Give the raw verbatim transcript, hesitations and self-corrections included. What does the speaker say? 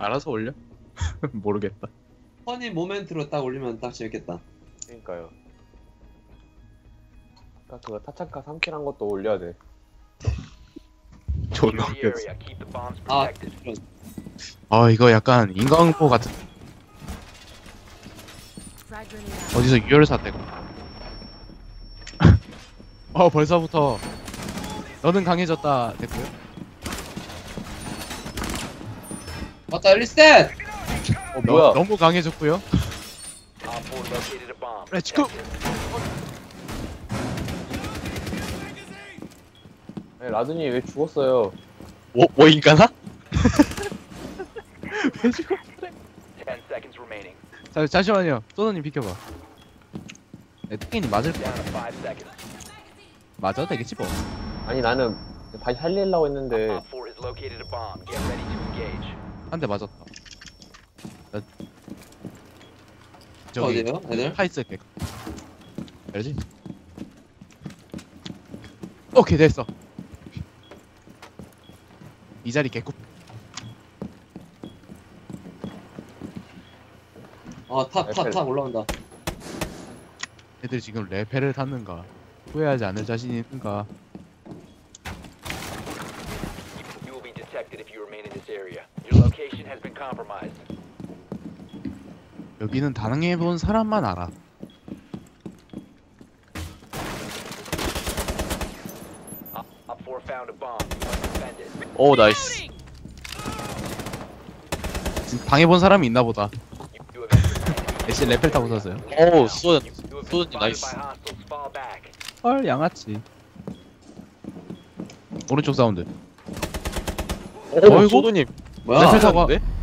알아서 올려? 모르겠다. 허니 모멘트로 딱 올리면 딱 재밌겠다. 그러니까요. 아까 그거 타차카 삼킬 한 것도 올려야 돼. 존나 웃겼어. 아, 아 이거 약간 인간공포 같은. 어디서 유혈을 샀대고. 어 벌써부터 너는 강해졌다 됐고요. 맞다 리셋. 어 뭐야? 너무 강해졌고요. 렛츠고. 네, 라든이 왜 죽었어요? 뭐, 뭐 인간아? 왜 죽었어요? 자, 잠시만요. 소더님 비켜봐. 땡이님 맞을 거야. 맞아도 되겠지 뭐. 아니 나는 다시 살리려고 했는데 한 대 맞았다. 나... 저기 어디에요? 애들? 파 있을게. 알지? 오케이 됐어. 이 자리 개꿀. 아, 탑, 탑, 탑 올라온다. 애들 지금 레펠을 탔는가? 후회하지 않을 자신이 있는가? 여기는 당해본 사람만 알아. 오 나이스. 당해본 사람이 있나보다. 애쉬 레펠 타고 샀어요. 오 쏘졌. 쏘졌지 나이스. 헐 양아치. 오른쪽 사운드. 오, 어이구 소도님. 레펠 타고 왔네.